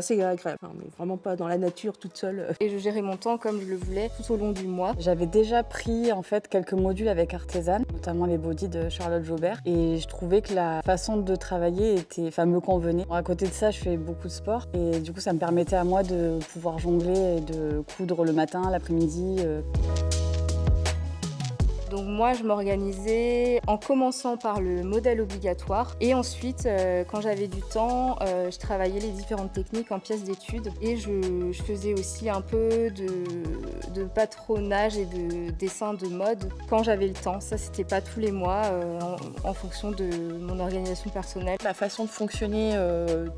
C'était assez agréable. On n'est vraiment pas dans la nature toute seule. Et je gérais mon temps comme je le voulais tout au long du mois. J'avais déjà pris en fait quelques modules avec Artesane, notamment les bodys de Charlotte Jaubert. Et je trouvais que la façon de travailler était, enfin, me convenait. À côté de ça, je fais beaucoup de sport. Et du coup, ça me permettait à moi de pouvoir jongler et de coudre le matin, l'après-midi. Donc moi, je m'organisais en commençant par le modèle obligatoire et ensuite, quand j'avais du temps, je travaillais les différentes techniques en pièces d'études et je faisais aussi un peu de patronage et de dessin de mode quand j'avais le temps. Ça, c'était pas tous les mois en fonction de mon organisation personnelle. Ma façon de fonctionner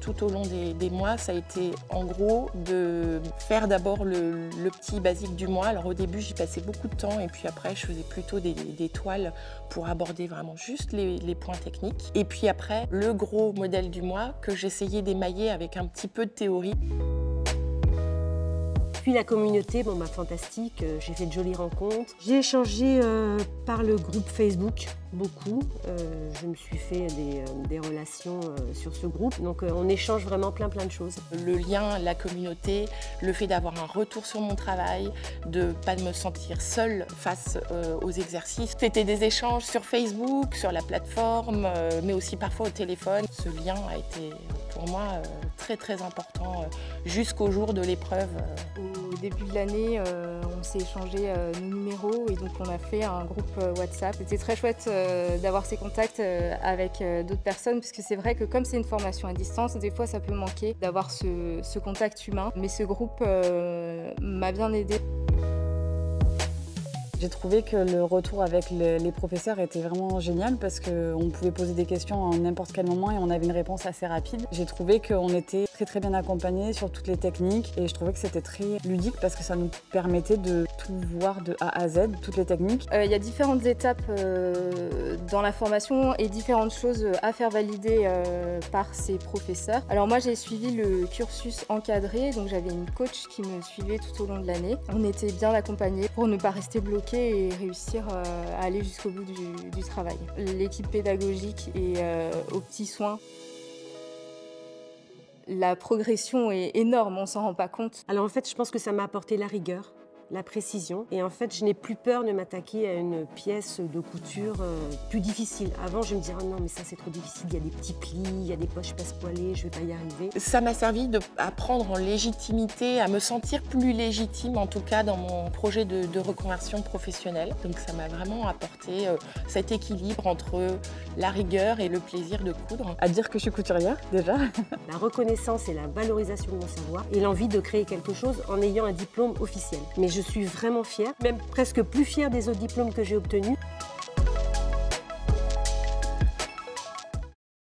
tout au long des mois, ça a été en gros de faire d'abord le petit basique du mois. Alors au début, j'y passais beaucoup de temps et puis après, je faisais plutôt des toiles pour aborder vraiment juste les points techniques. Et puis après, le gros modèle du mois que j'essayais d'émailler avec un petit peu de théorie. Puis la communauté, bon bah fantastique, j'ai fait de jolies rencontres. J'ai échangé par le groupe Facebook beaucoup. Je me suis fait des relations sur ce groupe. Donc on échange vraiment plein de choses. Le lien, la communauté, le fait d'avoir un retour sur mon travail, de pas me sentir seule face aux exercices. C'était des échanges sur Facebook, sur la plateforme, mais aussi parfois au téléphone. Ce lien a été pour moi très important jusqu'au jour de l'épreuve. Au début de l'année, on s'est échangé nos numéros et donc on a fait un groupe WhatsApp. C'était très chouette d'avoir ces contacts avec d'autres personnes parce que c'est vrai que comme c'est une formation à distance, des fois ça peut manquer d'avoir ce contact humain. Mais ce groupe m'a bien aidée. J'ai trouvé que le retour avec les professeurs était vraiment génial parce qu'on pouvait poser des questions à n'importe quel moment et on avait une réponse assez rapide. J'ai trouvé qu'on était très bien accompagnés sur toutes les techniques et je trouvais que c'était très ludique parce que ça nous permettait de tout voir de A à Z, toutes les techniques. Il y a différentes étapes dans la formation et différentes choses à faire valider par ces professeurs. Alors moi j'ai suivi le cursus encadré, donc j'avais une coach qui me suivait tout au long de l'année. On était bien accompagnés pour ne pas rester bloqués et réussir à aller jusqu'au bout du travail. L'équipe pédagogique est aux petits soins. La progression est énorme, on s'en rend pas compte. Alors en fait, je pense que ça m'a apporté la rigueur, la précision. Et en fait, je n'ai plus peur de m'attaquer à une pièce de couture plus difficile. Avant, je me disais, oh non, mais ça, c'est trop difficile, il y a des petits plis, il y a des poches pas spoilées, je vais pas y arriver. Ça m'a servi à prendre en légitimité, à me sentir plus légitime, en tout cas, dans mon projet de reconversion professionnelle. Donc, ça m'a vraiment apporté cet équilibre entre la rigueur et le plaisir de coudre. À dire que je suis couturière, déjà. La reconnaissance et la valorisation de mon savoir et l'envie de créer quelque chose en ayant un diplôme officiel. Mais je suis vraiment fière, même presque plus fière des autres diplômes que j'ai obtenus.